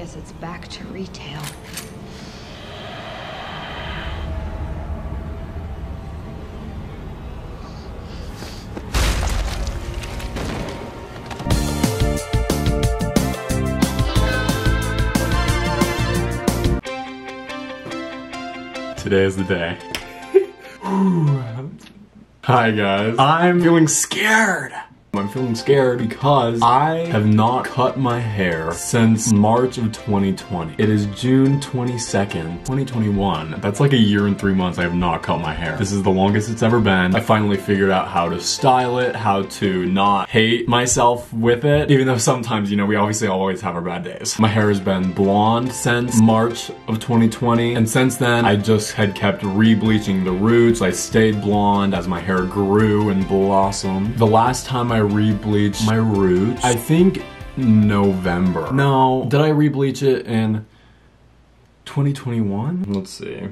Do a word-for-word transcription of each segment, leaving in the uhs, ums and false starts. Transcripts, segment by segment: guess it's back to retail. Today is the day. Hi guys. I'm feeling scared. I'm feeling scared because I have not cut my hair since March of twenty twenty. It is June twenty-second, twenty twenty-one. That's like a year and three months I have not cut my hair. This is the longest it's ever been. I finally figured out how to style it, how to not hate myself with it, even though sometimes, you know, we obviously always have our bad days. My hair has been blonde since March of twenty twenty, and since then I just had kept re-bleaching the roots. I stayed blonde as my hair grew and blossomed. The last time I I re-bleached my roots, I think November. No, did I re-bleach it in twenty twenty-one? Let's see.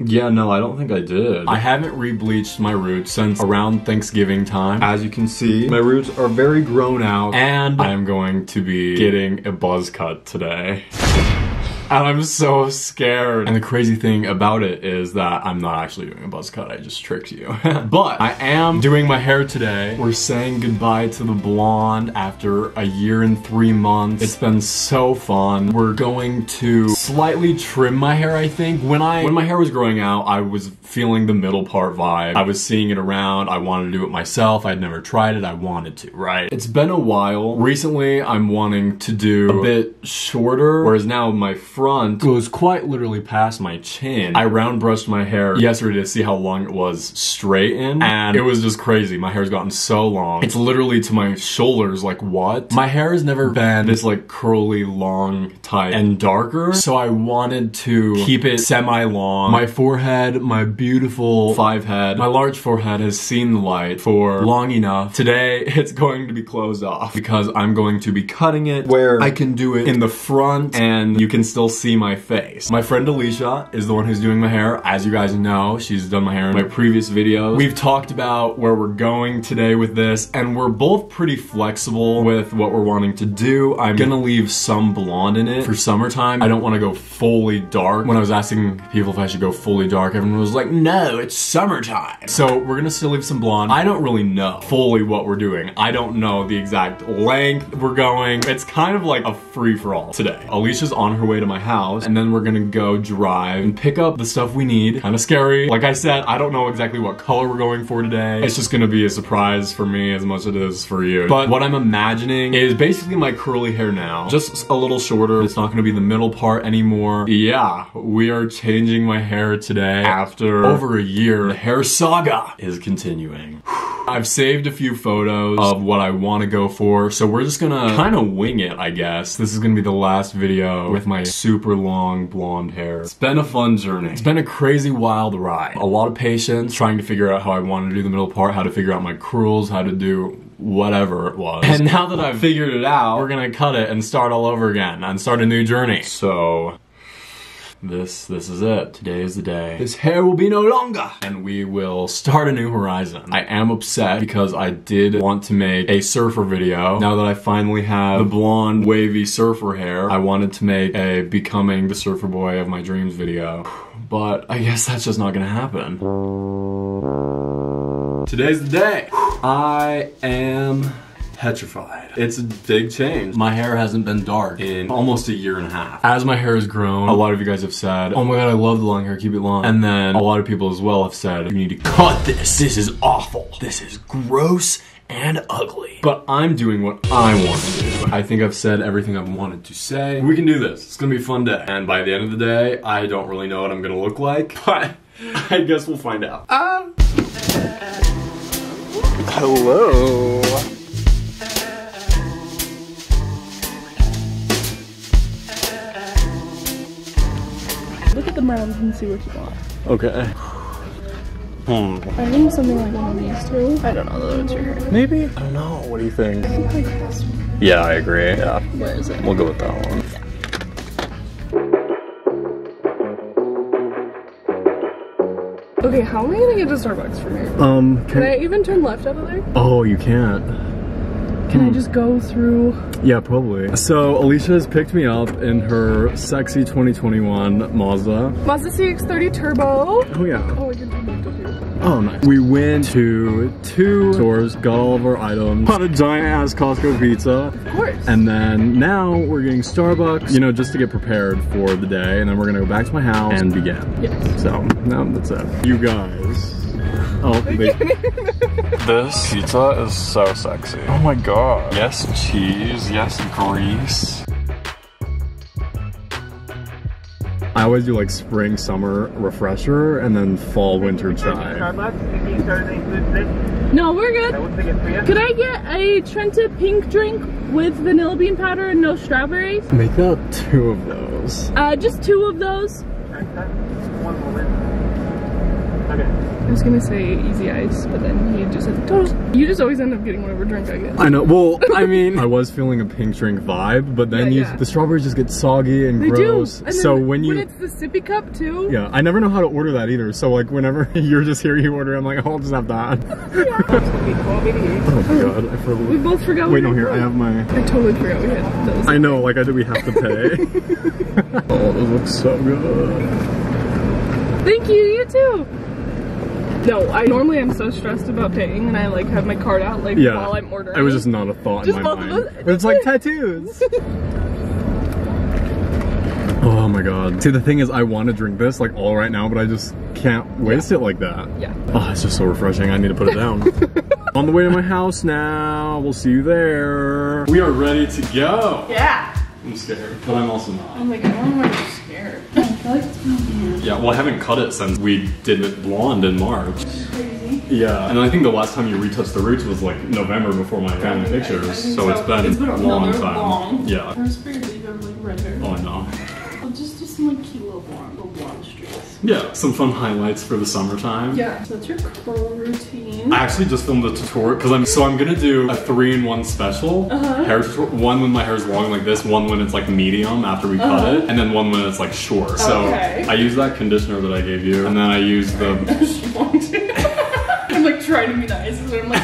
Yeah, no, I don't think I did. I haven't re-bleached my roots since around Thanksgiving time. As you can see, my roots are very grown out, and I am going to be getting a buzz cut today. And I'm so scared. And the crazy thing about it is that I'm not actually doing a buzz cut, I just tricked you. But I am doing my hair today. We're saying goodbye to the blonde after a year and three months. It's been so fun. We're going to slightly trim my hair, I think. When I when my hair was growing out, I was feeling the middle part vibe. I was seeing it around, I wanted to do it myself. I'd never tried it, I wanted to, right? It's been a while. Recently, I'm wanting to do a bit shorter, whereas now my front goes quite literally past my chin. I round brushed my hair yesterday to see how long it was straight in, and it was just crazy. My hair's gotten so long. It's literally to my shoulders, like what? My hair has never been this like curly, long, tight, and darker, so I wanted to keep it semi-long. My forehead, my beautiful five head, my large forehead has seen the light for long enough. Today, it's going to be closed off because I'm going to be cutting it where I can do it in the front and you can still see my face. My friend Alicia is the one who's doing my hair. As you guys know, she's done my hair in my previous videos. We've talked about where we're going today with this, and we're both pretty flexible with what we're wanting to do. I'm gonna leave some blonde in it for summertime. I don't wanna go fully dark. When I was asking people if I should go fully dark, everyone was like, no, it's summertime. So we're gonna still leave some blonde. I don't really know fully what we're doing. I don't know the exact length we're going. It's kind of like a free-for-all today. Alicia's on her way to my house, and then we're gonna go drive and pick up the stuff we need. Kind of scary. Like I said, I don't know exactly what color we're going for today. It's just gonna be a surprise for me as much as it is for you. But what I'm imagining is basically my curly hair now, just a little shorter. It's not gonna be the middle part anymore. Yeah, we are changing my hair today. After over a year, the hair saga is continuing. I've saved a few photos of what I want to go for, so we're just gonna kind of wing it, I guess. This is gonna be the last video with my super long blonde hair. It's been a fun journey. It's been a crazy wild ride. A lot of patience, trying to figure out how I wanted to do the middle part, how to figure out my curls, how to do whatever it was. And now that I've figured it out, we're gonna cut it and start all over again and start a new journey. So... This, this is it. Today is the day. This hair will be no longer! And we will start a new horizon. I am upset because I did want to make a surfer video. Now that I finally have the blonde, wavy surfer hair, I wanted to make a becoming the surfer boy of my dreams video. But I guess that's just not gonna happen. Today's the day! I am... petrified. It's a big change. My hair hasn't been dark in almost a year and a half. As my hair has grown, a lot of you guys have said, oh my god, I love the long hair, keep it long. And then a lot of people as well have said, you need to cut this. This is awful. This is gross and ugly. But I'm doing what I want to do. I think I've said everything I've wanted to say. We can do this. It's gonna be a fun day. And by the end of the day, I don't really know what I'm gonna look like, but I guess we'll find out. Uh, hello. The mountains and see what you want. Okay. Hmm. I think something like one of these two. I don't know though, it's your hair. Maybe? I don't know. What do you think? I think like this one. Yeah, I agree. Yeah. Where is it? We'll go with that one. Yeah. Okay, how am I gonna get to Starbucks from here? Um, can, can I even turn left out of there? Oh, you can't. Can I just go through? Yeah, probably. So Alicia has picked me up in her sexy twenty twenty-one Mazda. Mazda C X thirty Turbo. Oh yeah. Oh, I didn't think of you. Oh nice. We went to two stores, got all of our items, got a giant ass Costco pizza. Of course. And then now we're getting Starbucks, you know, just to get prepared for the day. And then we're gonna go back to my house and begin. Yes. So, no, that's it. You guys. Oh, this pizza is so sexy. Oh my god. Yes, cheese. Yes, grease. I always do like spring, summer refresher, and then fall, winter chai. No, we're good. Could I get a Trenta pink drink with vanilla bean powder and no strawberries? Make that two of those. Uh, just two of those. Okay. I was gonna say easy ice, but then he just said toast. You just always end up getting whatever drink I get. I know, well, I mean, I was feeling a pink drink vibe, but then yeah, you, yeah. the strawberries just get soggy and they gross. Do. And so when, when you- When it's the sippy cup too. Yeah, I never know how to order that either. So like whenever you're just here, you order, I'm like, oh, I'll just have that. Oh my god, I forgot. We both forgot Wait, we no, here, I have my- I totally forgot we had those. I know, like I did, we have to pay. Oh, this looks so good. Thank you, you too. No, I normally I'm so stressed about paying and I like have my card out like yeah, while I'm ordering. It was just not a thought just in my mind. But it's like tattoos. Oh my god. See, the thing is I want to drink this like all right now, but I just can't waste yeah. it like that. Yeah. Oh, it's just so refreshing. I need to put it down. On the way to my house now. We'll see you there. We are ready to go. Yeah. I'm scared, but I'm also not. Oh my god, I'm already scared. I feel like it's gonna be weird. Yeah, well I haven't cut it since we did it blonde in March. Which is crazy. Yeah, and I think the last time you retouched the roots was like November before my family yeah, pictures, I, I so, so it's been, it's been a long time. Long. Yeah. I was figured that you have like red hair. Oh no. I'll just do some like kilo blonde, little blonde streaks. Yeah, some fun highlights for the summertime. Yeah, so that's your curl routine. I actually just filmed a tutorial, cause I'm, so I'm gonna do a three-in-one special. Uh-huh. Hair tutorial, one when my hair's long like this, one when it's like medium after we uh-huh. cut it, and then one when it's like short. Okay. So I use that conditioner that I gave you, and then I use the... I'm like trying to be nice, and I'm like...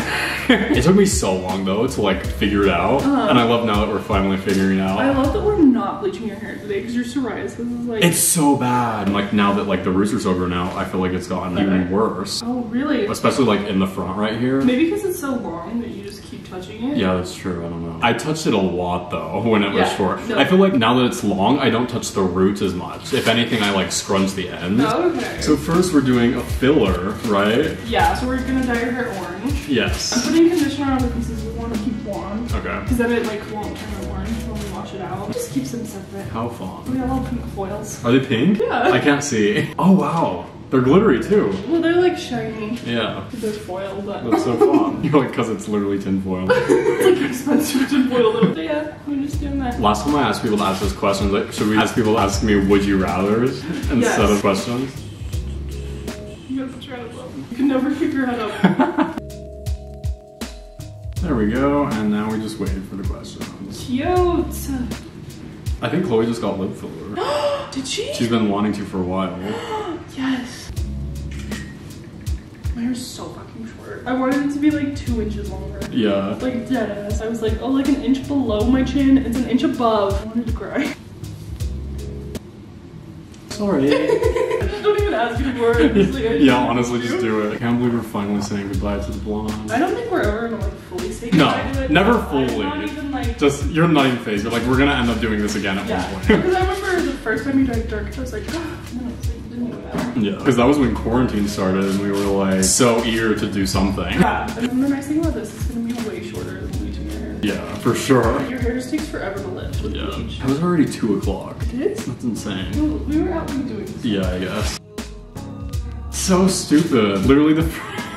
It took me so long though to like figure it out, uh-huh. and I love now that we're finally figuring it out. I love that we're not bleaching your hair today because your psoriasis is like... It's so bad. And, like now that like the roots are over now, I feel like it's gotten okay. even worse. Oh really? Especially like in the front right here. Maybe because it's so long that you just keep touching it. Yeah, that's true. I don't know. I touched it a lot though when it yeah, was short. No. I feel like now that it's long, I don't touch the roots as much. If anything, I like scrunch the ends. Oh, okay. So first we're doing a filler, right? Yeah. So we're You're gonna dye your hair orange. Yes. I'm putting conditioner on the pieces we want to keep blonde. Okay. Because then it like won't turn orange when we wash it out. It just keeps them separate. How fun. We got little pink foils. Are they pink? Yeah. I can't see. Oh wow. They're glittery too. Well, they're like shiny. Yeah. They're foil, but. That's so fun. You're like, cause it's literally tin foil. It's like expensive tin foil though. But yeah, we're just doing that. Last time I asked people to ask us questions, like, should we ask people to ask me would you rathers instead yes. of questions? You have to try to love them. You can never keep your head up. There we go, and now we just waited for the questions. Cute! I think Chloe just got lip filler. Did she? She's been wanting to for a while. Yes! My hair's so fucking short. I wanted it to be like two inches longer. Yeah. Like dead ass. I was like, oh, like an inch below my chin. It's an inch above. I wanted to cry. Sorry. Don't even ask me for it. Just, like, yeah, honestly, do. just do it. I can't believe we're finally saying goodbye to the blonde. I don't think we're ever gonna like fully say goodbye. No, never no, fully. I'm not even, like... Just you're not even phased. You're like we're gonna end up doing this again at yeah. one point. Because I remember the first time you dyed dark, I was like, oh, and then I was like, it didn't even matter. Yeah, because that was when quarantine started, and we were like so eager to do something. Yeah, and then the nice thing about this is gonna be way shorter than bleaching your hair. Yeah, for sure. Like, your hair just takes forever to lift with yeah. bleach. It was already two o'clock. It is. That's insane. Well, we were out and doing this. Yeah, I guess. So stupid. Literally the,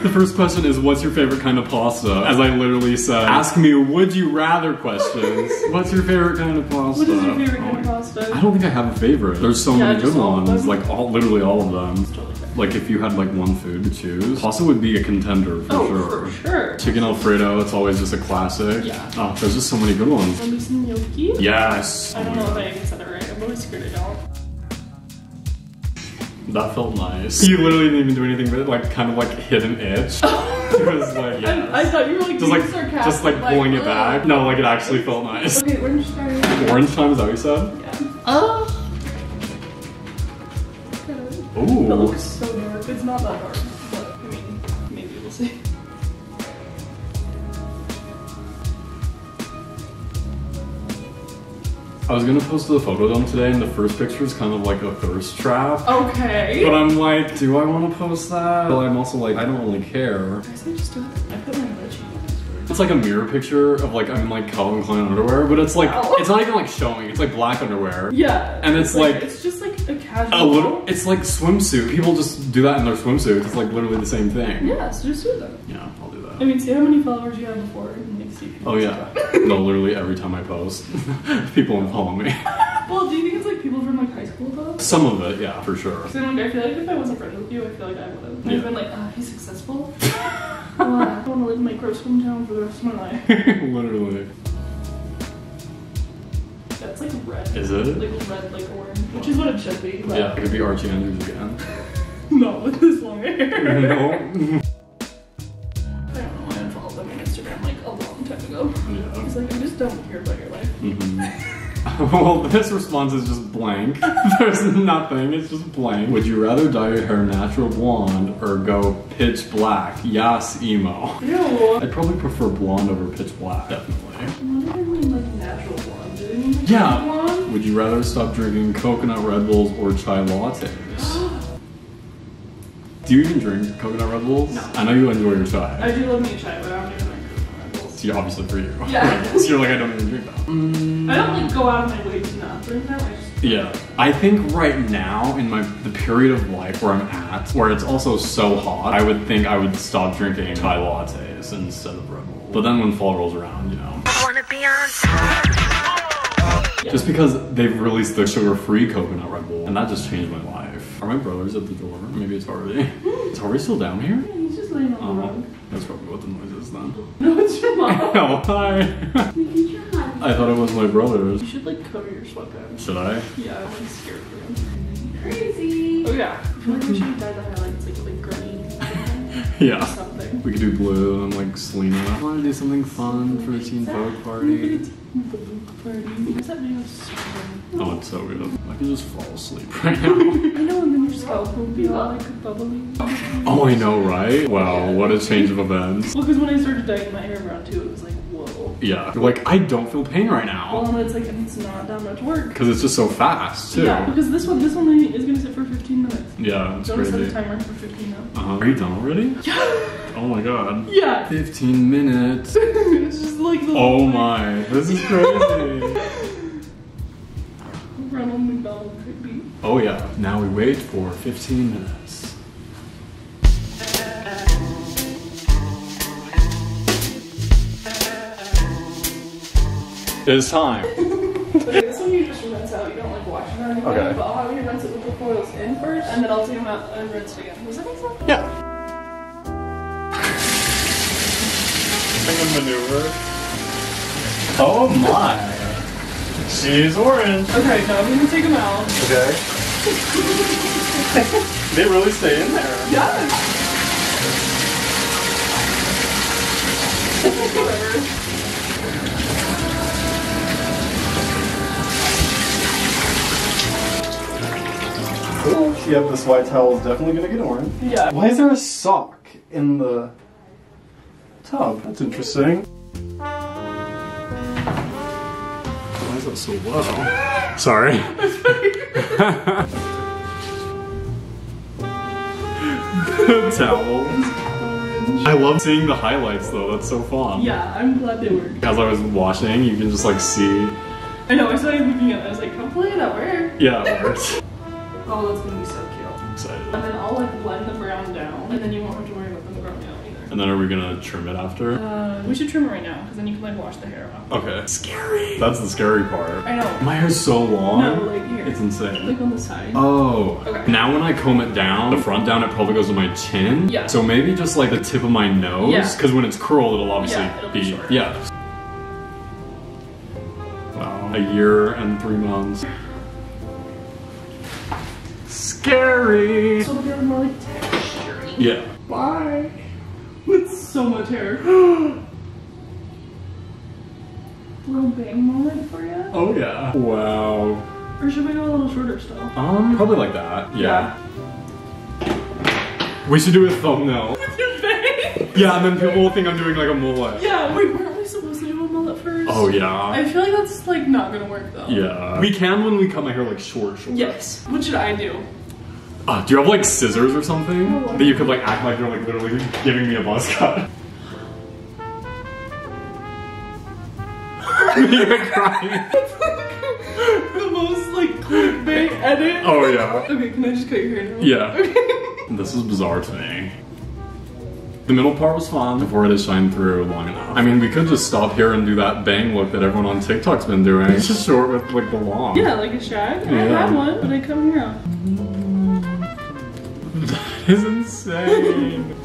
the first question is, what's your favorite kind of pasta? As I literally said, ask me would you rather questions. What's your favorite kind of pasta? What is your favorite kind of pasta? I don't think I have a favorite. There's so yeah, many good ones. Like all, literally all of them. Totally like if you had like one food to choose, pasta would be a contender for oh, sure. for sure. Chicken Alfredo, it's always just a classic. Yeah. Oh, there's just so many good ones. Want to do some gnocchi? Yes. I don't know if I even said it right. I'm always scared I don't. That felt nice. You literally didn't even do anything but it like kind of like hit an itch. It was like, yes. I, I thought you were like just like sarcastic, just like pulling like, it back. Ugh. No, like it actually felt nice. Okay, orange time. Orange time, is that what you said? Yeah. Oh. Ooh. That looks so dark. It's not that dark, but I mean, maybe we'll see. I was gonna post the photodome today, and the first picture is kind of like a thirst trap. Okay. But I'm like, do I want to post that? But I'm also like, I don't really care. I guess I just do it. I put my budgie on this word. It's like a mirror picture of like I'm like Calvin Klein underwear, but it's like oh. It's not even like showing. It's like black underwear. Yeah. And it's, it's like, like it's just like a casual. A little. It's like swimsuit. People just do that in their swimsuits. It's like literally the same thing. Yeah. So just do that. Yeah, I'll do that. I mean, see how many followers you have before. Oh yeah, no, literally every time I post, people don't follow me. Well, do you think it's like people from like high school though? Some of it, yeah, for sure. So I feel like if I wasn't friends with you, I feel like I would've. Yeah. I've been like, ah, oh, he's successful. Well, I wanna live in my gross hometown for the rest of my life. Literally. That's like red. Is it? Like red, like orange, which is what it should be. But... yeah, it could be Archie Andrews again. Not with this long hair. No. He's like, I just don't care about your life. Mm-hmm. Well, this response is just blank. There's nothing, it's just blank. Would you rather dye your hair natural blonde or go pitch black? Yes, emo. Ew. I'd probably prefer blonde over pitch black. Definitely. What do they mean like natural blonde? Do they mean like yeah. Blonde? Would you rather stop drinking coconut Red Bulls or chai lattes? Do you even drink coconut Red Bulls? No. I know you enjoy your chai. I do love me chai, but I don't even. Obviously for you. Yeah. So you're like, I don't even drink that. Mm. I don't like go out of my way to not drink that. I just... yeah. I think right now in my the period of life where I'm at, where it's also so hot, I would think I would stop drinking chai lattes instead of Red Bull. But then when fall rolls around, you know. I wanna be on. Just because they've released the sugar-free coconut Red Bull, and that just changed my life. Are my brothers at the door? Maybe it's Harvey. Is Harvey still down here? Yeah, he's just laying on um, the rug. That's probably what the noise is then. No, it's your mom. Oh, hi. I thought it was my brother's. You should like cover your sweatpants. Should I? Yeah, I'm like scared for him. Crazy. Oh yeah. I feel like we should dye the highlights like like green. Yeah. Or something. We could do blue and I'm like Selena. I want to do something fun for a teen Vogue party. What's that video? Oh, it's so weird. I can just fall asleep right now. I know, and then your scalp will be all like bubbling. Oh, I know, right? Wow, what a change of events. Well, because when I started dyeing my hair brown too, it was like, whoa. Yeah, like, I don't feel pain right now. Well, and it's like, it's not that much work. Because it's just so fast, too. Yeah, because this one, this one is going to sit for fifteen minutes. Yeah, it's crazy. Don't set a timer for fifteen minutes. Uh-huh. Are you done already? Yeah. Oh my god. Yeah. fifteen minutes. It's just like the oh my. Thing. This is crazy. Ronald McDonald could be. Oh yeah. Now we wait for fifteen minutes. It is time. Okay, this one you just rinse out. You don't like wash it or anything. Okay. But I'll have you rinse it with the coils in first, and then I'll take them out and rinse it again. Does that make sense? Yeah. Maneuver. Oh my. She's orange. Okay, now I'm gonna take them out. Okay. They really stay in there. Yeah. Yep, this white towel is definitely gonna get orange. Yeah. Why is there a sock in the tub? That's interesting. Why is that so low? Sorry. Towel. I love seeing the highlights though, that's so fun. Yeah, I'm glad they worked. As I was washing, you can just like see. I know, I started looking at it, I was like, hopefully that worked. Yeah, it worked. Oh, that's gonna be so cute. I'm excited. And then I'll like blend the brown down, and then you won't have to worry about the brown down. And then are we gonna trim it after? Uh, we should trim it right now, because then you can like wash the hair off. Okay. Scary! That's the scary part. I know. My hair's so long. No, like here. It's insane. Like on the side. Oh. Okay. Now when I comb it down, the front down, it probably goes to my chin. Yeah. So maybe just like the tip of my nose. Yeah. Because when it's curled, it'll obviously yeah, it'll be, be short. Yeah. Wow. A year and three months. Scary! So they're more like textury. Yeah. Bye. It's so much hair. Little bang moment for you? Oh yeah. Wow. Or should we go a little shorter still? Um, probably like that. Yeah. yeah. We should do a thumbnail. With your bang? Yeah, and then people will think I'm doing like a mullet. Yeah, wait, weren't we supposed to do a mullet first? Oh yeah. I feel like that's like not gonna work though. Yeah. We can when we cut my hair like short, short. Yes. What should I do? Uh, do you have like scissors or something oh, that you could like act like you're like literally giving me a buzz cut? You're crying. It's like the most like clickbait edit. Oh yeah. Okay, can I just cut your hair now? Yeah. Okay. This is bizarre to me. The middle part was fine before it has shined through long enough. I mean, we could just stop here and do that bang look that everyone on TikTok's been doing. It's just short with like the long. Yeah, like a shag. Yeah. I had one, but I come here. That is insane.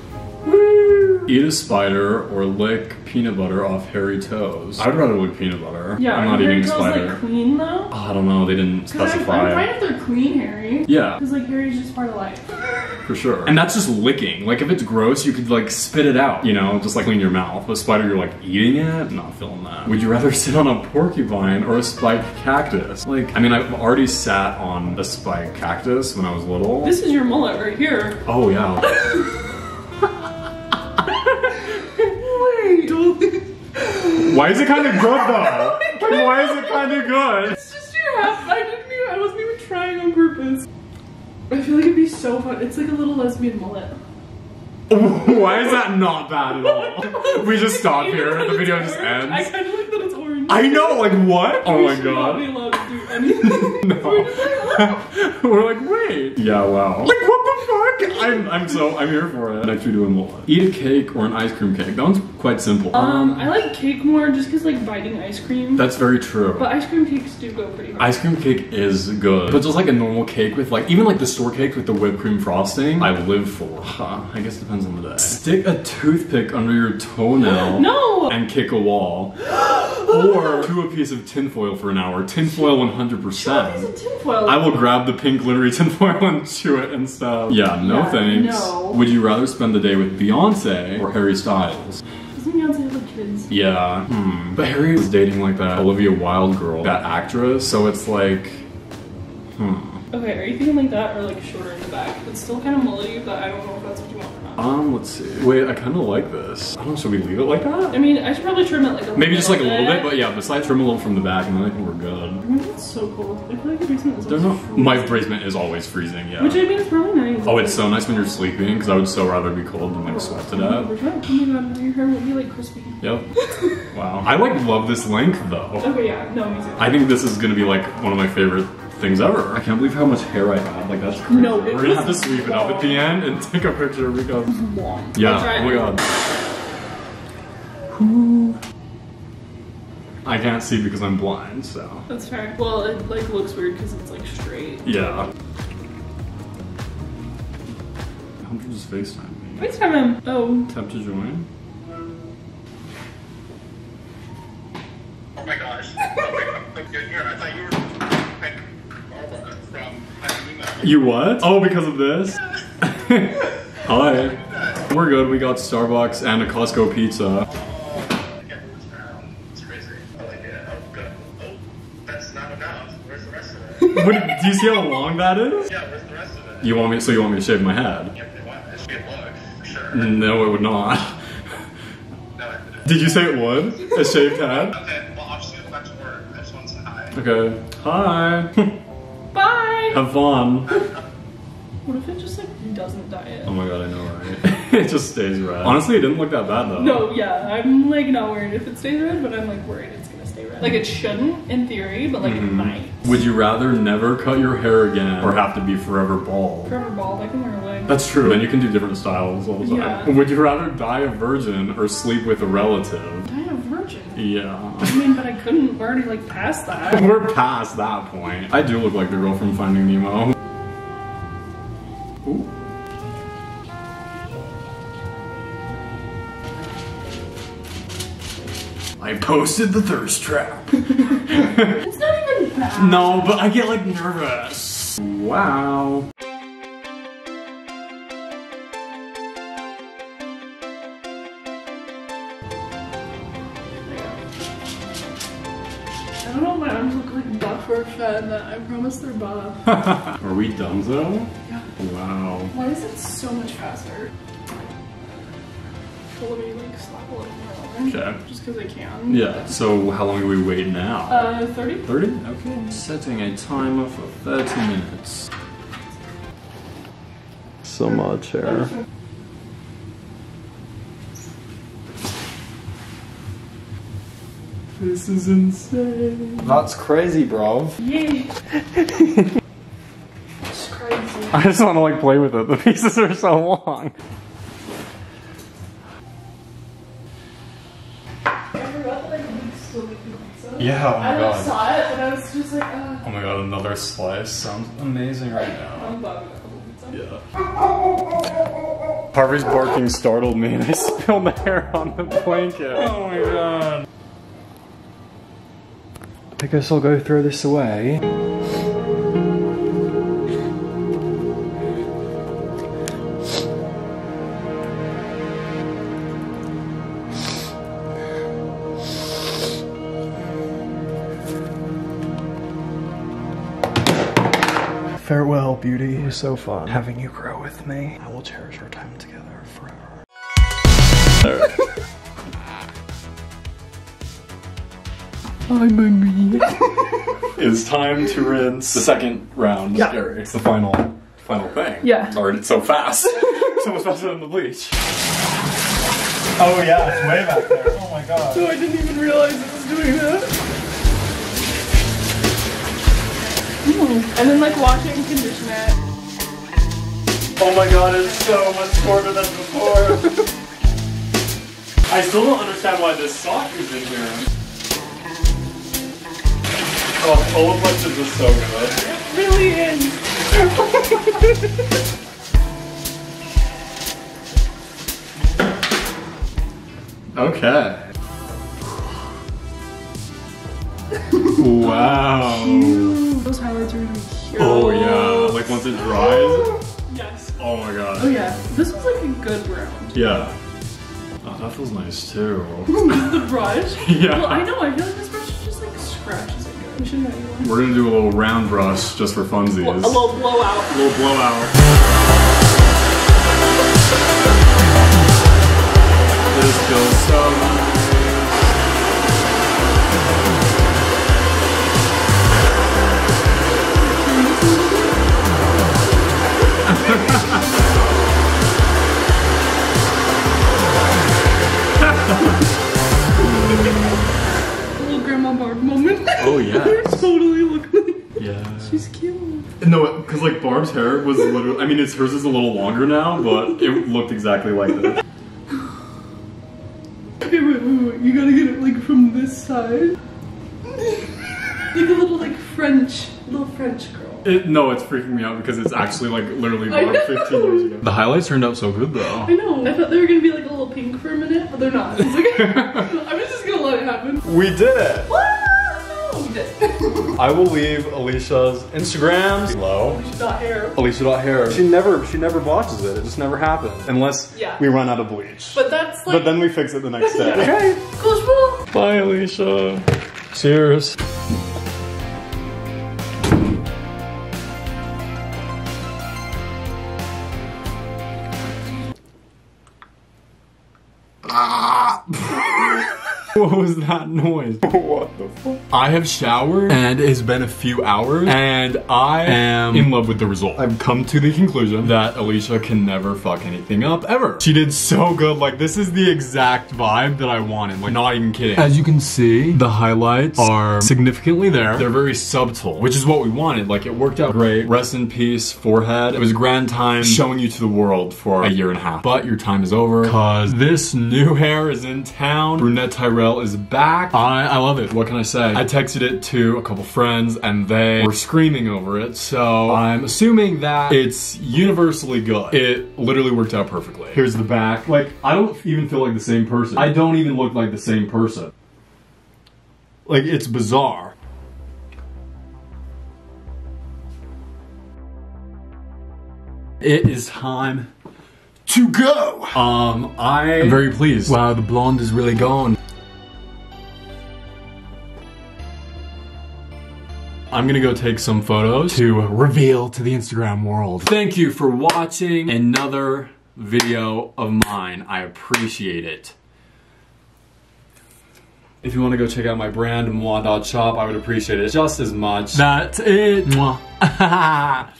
Woo. Eat a spider or lick peanut butter off hairy toes. I'd rather lick peanut butter. Yeah, I'm not eating a spider. Like clean though? Oh, I don't know. They didn't specify. I'm fine if they're clean, Harry. Yeah. Because like Harry's just part of life. For sure. And that's just licking. Like if it's gross, you could like spit it out. You know, just like clean your mouth. With a spider, you're like eating it. Not feeling that. Would you rather sit on a porcupine or a spike cactus? Like, I mean, I've already sat on a spike cactus when I was little. This is your mullet right here. Oh yeah. Why is it kind of good though? Like, why is it kind of good? It's just your half. I didn't even, I wasn't even trying on purpose. I feel like it'd be so fun. It's like a little lesbian mullet. Why is that not bad at all? We just stop here. The video just ends. I kind of like that it's orange. I know, like what? Oh my god. We should not be allowed to do anything. No. We're like, wait. Yeah, wow. Like what? I'm, I'm so, I'm here for it. I actually do a mullet. Eat a cake or an ice cream cake. That one's quite simple. Um, I like cake more just because like biting ice cream. That's very true. But ice cream cakes do go pretty hard. Ice cream cake is good. But just like a normal cake with like, even like the store cake with the whipped cream frosting, I live for. Huh, I guess it depends on the day. Stick a toothpick under your toenail. No! And kick a wall. Or do a piece of tinfoil for an hour. Tinfoil one hundred percent. Chew a piece of tinfoil. I will grab the pink glittery tinfoil and chew it and stuff. Yeah, no yeah, thanks. No. Would you rather spend the day with Beyonce or Harry Styles? Doesn't Beyonce have kids? Yeah. Hmm. But Harry was dating like that Olivia Wilde girl, that actress, so it's like, hmm. Okay, are you thinking like that or like shorter in the back? It's still kind of mullet-y, but I don't know if that's what you want or not. Um, let's see. Wait, I kind of like this. I don't know, should we leave it like that? I mean, I should probably trim it like a little Maybe just like a little bit, but yeah, besides trim a little from the back and then I think we're good. I mean, it's so cold. I feel like the basement is always no, freezing. My basement is always freezing, yeah. Which I mean, it's probably nice. Oh, it's so nice when you're sleeping, because I would so rather be cold than like sweat to death. Oh my god, your hair will be like crispy. Yep. Wow. I like love this length though. Okay, yeah, no, me too. I think this is gonna be like one of my favorite things ever. I can't believe how much hair I had. Like, that's crazy. No, we're gonna have to sweep long. It up at the end and take a picture because. Long. Yeah, right. Oh my god. Ooh. I can't see because I'm blind, so. That's fair. Well, it like looks weird because it's like straight. Yeah. How much does FaceTime me? FaceTime him. Oh. Tap to join. Oh my gosh. I thought you were. You what? Oh, because of this? Hi. We're good. We got Starbucks and a Costco pizza. Oh, it's crazy. I like it. Oh, good. Oh, that's not enough. Where's the rest of it? What, do you see how long that is? Yeah, where's the rest of it? You want me? So you want me to shave my head? Yeah, if they want. It should be a look, for sure. No, it would not. No, it wouldn't. Did you say it would? A shaved head? Okay, well, I'll just go back to work. I just want to say hi. Okay. Hi. Bye! Have fun. What if it just like doesn't diet? Oh my god, I know, right? It just stays red. Honestly, it didn't look that bad though. No, yeah, I'm like not worried if it stays red, but I'm like worried it's gonna stay red. Like it shouldn't in theory, but like mm. it might. Would you rather never cut your hair again or have to be forever bald? Forever bald, I can wear a wig. That's true, then you can do different styles all the time. Yeah. Would you rather die a virgin or sleep with a relative? Die a virgin? Yeah. I mean, but I couldn't, we're already like past that. We're past that point. I do look like the girl from Finding Nemo. Ooh. I posted the thirst trap. It's not even bad. No, but I get like nervous. Wow. I don't know, my arms look like buffer fed that I promised they're buff. Are we done though? Yeah. Wow. Why is it so much faster? Let me like slap a little more. Okay. Just because I can. Yeah. So how long do we wait now? Uh, thirty. Thirty? Okay. Setting a timer for thirty minutes. So much hair. This is insane. That's crazy, bro. Yay. It's crazy. I just want to like play with it. The pieces are so long. Yeah, oh my I god. I saw it and I was just like, uh, oh my god, another slice sounds amazing right now. I'm bugging a little bit. Yeah. Harvey's barking startled me and I spilled the hair on the blanket. Oh my god. I guess I'll go throw this away. Farewell, beauty. It was so fun having you grow with me. I will cherish our time together forever. I'm a me. It's time to rinse the second round. Yeah. Scary. It's the final, final thing. Yeah. Or it's so fast. It's almost faster than the bleach. Oh yeah, it's way back there. Oh my god. So I didn't even realize it was doing that. And then like wash it and condition it. Oh my god, it's so much shorter than before. I still don't understand why this sock is in here. Oh, Olaplex is just so good. It really is. Okay. Wow. Cute. Those highlights are really cute. Oh yeah, like once it dries. Yes. Oh my god. Oh yeah, this was like a good round. Yeah. Oh, that feels nice too. The brush? Yeah. Well, I know, I feel like this brush just like scratches it good. We should have you one. We're gonna do a little round brush just for funsies. A little blowout. A little blowout. This feels so nice. Little grandma Barb moment. Oh yeah. Totally look like. Yeah. She's cute. No, because like Barb's hair was literally. I mean, it's hers is a little longer now, but it looked exactly like that. Okay, wait, wait, wait. You gotta get it like from this side. Like a little like French, little French girl. It, no, it's freaking me out because it's actually like literally about fifteen years ago. The highlights turned out so good though. I know. I thought they were gonna be like a little pink for a minute, but they're not. It's okay. I'm just gonna let it happen. We did it. Woo! We did it. I will leave Alicia's Instagrams below. Alicia dot hair. Alicia dot hair. She never, she never watches it. It just never happens unless yeah. we run out of bleach. But that's like. But then we fix it the next day. Okay. Cool. Bye, Alicia. Cheers. What was that noise? What the fuck? I have showered and it's been a few hours and I am in love with the result. I've come to the conclusion that Alicia can never fuck anything up ever. She did so good. Like this is the exact vibe that I wanted. Like not even kidding. As you can see, the highlights are significantly there. They're very subtle, which is what we wanted. Like it worked out great. Rest in peace, forehead. It was a grand time showing you to the world for a year and a half. But your time is over because this new hair is in town. Brunette Tyrell is back. I, I love it. What can I say? I texted it to a couple friends and they were screaming over it. So I'm assuming that it's universally good. It literally worked out perfectly. Here's the back. Like, I don't even feel like the same person. I don't even look like the same person. Like, it's bizarre. It is time to go. Um, I am very pleased. Wow, the blonde is really gone. I'm gonna go take some photos to reveal to the Instagram world. Thank you for watching another video of mine. I appreciate it. If you want to go check out my brand, Mwah dot shop, I would appreciate it just as much. That's it. Mwah.